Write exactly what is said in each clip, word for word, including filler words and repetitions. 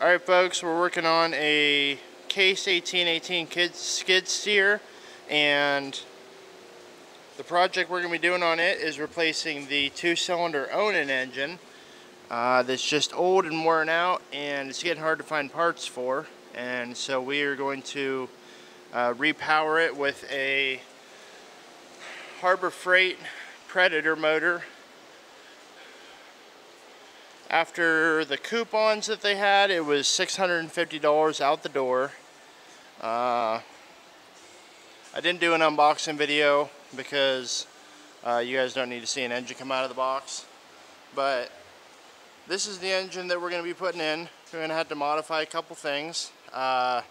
All right, folks, we're working on a Case eighteen eighteen kid skid steer, and the project we're going to be doing on it is replacing the two-cylinder Onan engine uh, that's just old and worn out, and it's getting hard to find parts for. And so we are going to uh, repower it with a Harbor Freight Predator motor. After the coupons that they had, it was six hundred fifty dollars out the door. Uh, I didn't do an unboxing video because uh, you guys don't need to see an engine come out of the box. But this is the engine that we're going to be putting in. We're going to have to modify a couple things. Uh,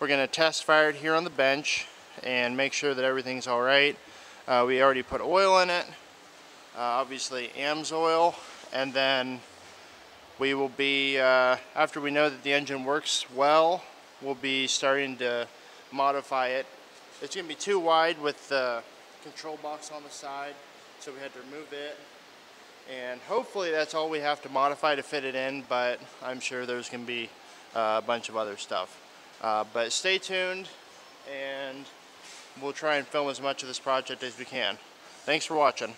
we're going to test fire it here on the bench and make sure that everything's all right. Uh, we already put oil in it, uh, obviously AMSOIL, and then we will be, uh, after we know that the engine works well, we'll be starting to modify it. It's going to be too wide with the control box on the side, so we had to remove it. And hopefully that's all we have to modify to fit it in, but I'm sure there's going to be uh, a bunch of other stuff. Uh, but stay tuned, and we'll try and film as much of this project as we can. Thanks for watching.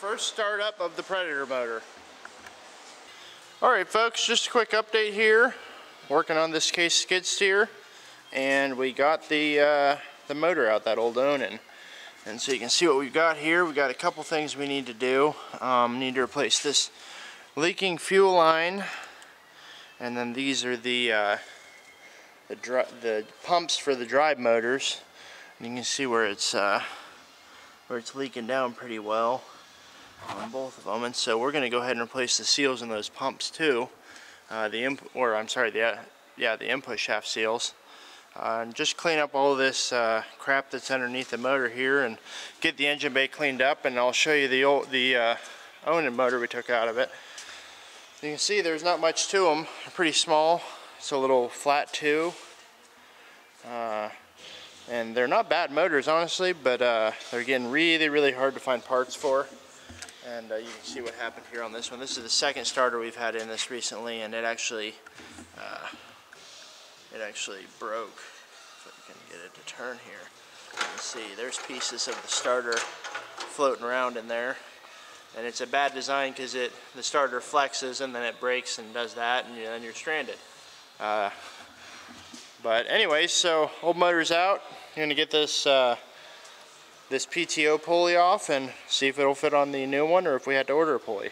First startup of the Predator motor. Alright folks, just a quick update here. Working on this Case skid steer, and we got the uh, the motor out, that old Onan. And so you can see what we've got here. We've got a couple things we need to do. Um, need to replace this leaking fuel line, and then these are the uh, the, dri the pumps for the drive motors. And you can see where it's uh, where it's leaking down pretty well on both of them, and so we're going to go ahead and replace the seals in those pumps too. Uh, the imp or I'm sorry, the uh, yeah, the input shaft seals, uh, and just clean up all this uh, crap that's underneath the motor here, and get the engine bay cleaned up. And I'll show you the old the uh, Onan motor we took out of it. You can see there's not much to them; they're pretty small. It's a little flat too, uh, and they're not bad motors, honestly, but uh, they're getting really, really hard to find parts for. And uh, you can see what happened here on this one. This is the second starter we've had in this recently, and it actually, uh, it actually broke. If I can get it to turn here, you can see there's pieces of the starter floating around in there, and it's a bad design because it the starter flexes and then it breaks and does that, and then you're stranded. Uh, But anyway, so old motor's out. I'm gonna get this uh, this P T O pulley off and see if it'll fit on the new one or if we had to order a pulley.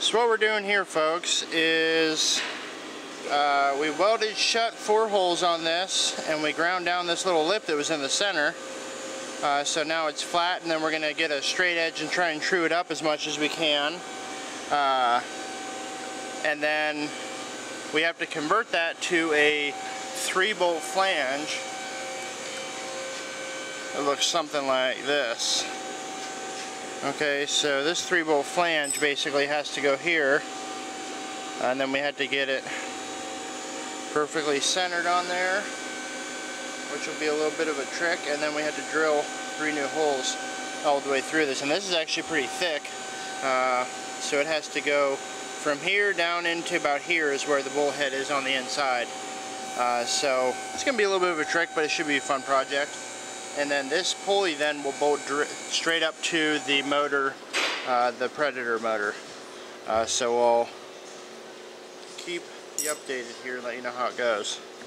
So what we're doing here, folks, is uh, we welded shut four holes on this, and we ground down this little lip that was in the center. Uh, so now it's flat, and then we're going to get a straight edge and try and true it up as much as we can. Uh, and then we have to convert that to a three-bolt flange. It looks something like this. Okay, so this three-bolt flange basically has to go here, and then we had to get it perfectly centered on there, which will be a little bit of a trick, and then we had to drill three new holes all the way through this. And this is actually pretty thick, uh, so it has to go from here down into about here is where the bolt head is on the inside. Uh, so it's going to be a little bit of a trick, but it should be a fun project. And then this pulley then will bolt straight up to the motor, uh, the Predator motor. Uh, so I'll keep you updated here and let you know how it goes.